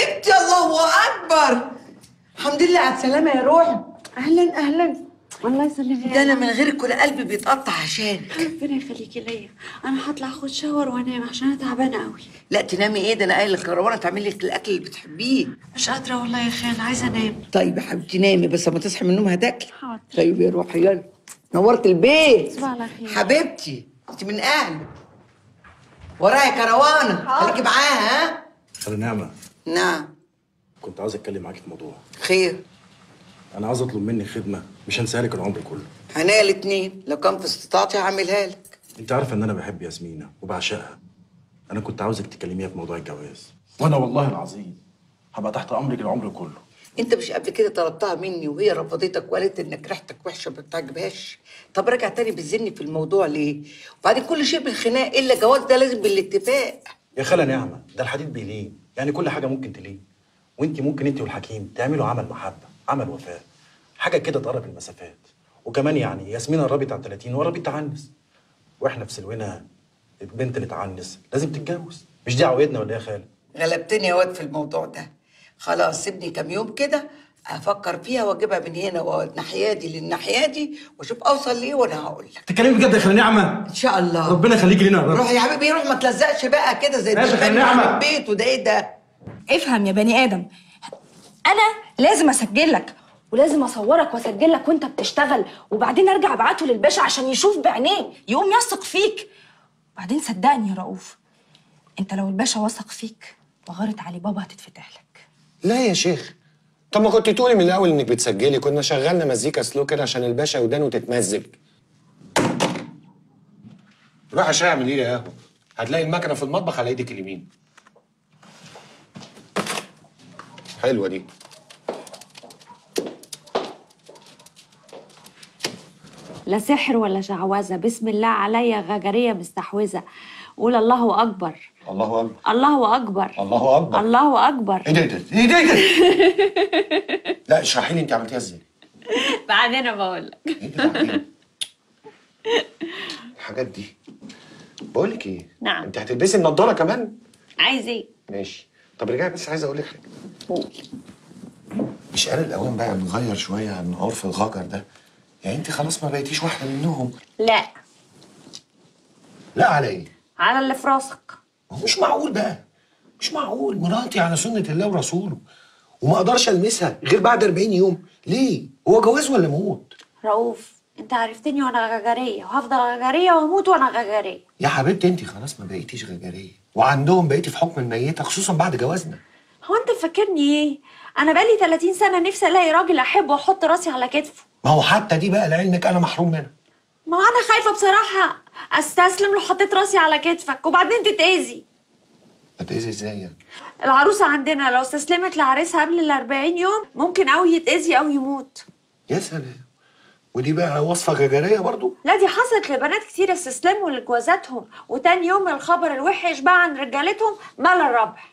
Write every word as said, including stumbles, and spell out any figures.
حبيبتي. الله اكبر. الحمد لله على السلامه يا روحي. اهلا اهلا. الله يسلمك. ده انا من غيرك ولا قلبي بيتقطع عشانك. ربنا يخليكي ليا. انا هطلع اخد شاور وانام عشان انا تعبانه قوي. لا تنامي ايه، ده انا قايله للخروانه تعمل لك الاكل اللي بتحبيه. مش قادره والله يا خال، عايزه انام. طيب يا حبيبتي نامي بس اما تصحي من النوم هداكي. حاضر. طيب يا روحي يلا، نورت البيت. صباح على خير حبيبتي، انت من اهلك. ورايا كروانه خليكي معاها. ها خلي نعمه. نعم. كنت عاوز اتكلم معاكي في موضوع. خير؟ انا عاوز اطلب منك خدمه مش هنساها لك العمر كله. هنال الاتنين لو كان في استطاعتي هعملها لك. انت عارفه ان انا بحب ياسمينا وبعشقها. انا كنت عاوزك تكلميها في موضوع الجواز. وانا والله العظيم هبقى تحت امرك العمر كله. انت مش قبل كده طلبتها مني وهي رفضتك وقالت انك ريحتك وحشه ما بتعجبهاش؟ طب راجع تاني بتزني في الموضوع ليه؟ وبعدين كل شيء بالخناق الا الجواز ده لازم بالاتفاق. يا خاله نعمه ده الحديث بيلين، يعني كل حاجه ممكن تلين. وانت ممكن انت والحكيم تعملوا عمل محبه، عمل وفاه، حاجه كده تقرب المسافات. وكمان يعني ياسمين قربت على ثلاثين وقربت تعنس، واحنا في سلونا البنت اللي تعنس لازم تتجوز، مش دي عوايدنا ولا ايه يا خاله؟ غلبتني يا واد في الموضوع ده. خلاص سيبني كام يوم كده افكر فيها واجيبها من هنا والناحيه دي للناحيه دي واشوف اوصل ليه وانا هقول لك. تتكلمي بجد يا خاله نعمه؟ ان شاء الله. ربنا يخليكي لنا يا رب. روح يا حبيبي روح، ما تلزقش بقى كده زي ده البيت. وده ايه ده؟ افهم يا بني ادم، انا لازم اسجلك ولازم اصورك واسجلك وانت بتشتغل، وبعدين ارجع ابعته للباشا عشان يشوف بعينيه يقوم يثق فيك. وبعدين صدقني يا رؤوف، انت لو الباشا وثق فيك وغارت علي بابا هتتفتح لك. لا يا شيخ، طب ما كنت تقولي من الاول انك بتسجلي، كنا شغلنا مزيكا سلو كده عشان الباشا ودانه تتمزج. روح عشان اعمل ايه يا قهوه، هتلاقي المكنه في المطبخ على ايدك اليمين. حلوه دي. لا سحر ولا شعوذه، بسم الله عليا غجريه مستحوذه. قول الله اكبر. الله اكبر. الله اكبر. الله اكبر. الله اكبر. ايه ده؟ ايه ده؟ لا اشرحي لي انت عملتيها ازاي. بعدين بقول لك. ايه ده الحاجات دي؟ بقول لك ايه؟ نعم. انت هتلبسي النضاره كمان؟ عايز ايه؟ ماشي. طب رجعي بس، عايز اقول لك حاجه. قول. مش قال الاوان بقى نغير شويه عن عرف الغجر ده؟ يعني انت خلاص ما بقيتيش واحده منهم. لا لا. على ايه؟ على اللي في راسك. مش معقول بقى، مش معقول. مراتي على سنه الله ورسوله وما اقدرش المسها غير بعد أربعين يوم. ليه؟ هو جواز ولا موت؟ رؤوف انت عرفتني وانا غجريه، وهفضل غجريه واموت وانا غجريه. يا حبيبتي انت خلاص ما بقيتيش غجريه، وعندهم بقيتي في حكم الميته، خصوصا بعد جوازنا. هو انت فاكرني ايه؟ انا بقالي ثلاثين سنه نفسي الاقي راجل احبه واحط راسي على كتفه. ما هو حتى دي بقى لعلمك انا محروم منها. ما انا خايفه بصراحه استسلم لو حطيت راسي على كتفك وبعدين تتاذي. هتتاذي ازاي يعني؟ العروسه عندنا لو استسلمت لعريسها قبل ال أربعين يوم ممكن او يتاذي او يموت. يا سلام، ودي بقى وصفه غجريه برضو؟ لا دي حصلت لبنات كتير استسلموا لجوازاتهم وتاني يوم الخبر الوحش بقى عن رجالتهم مال الربح.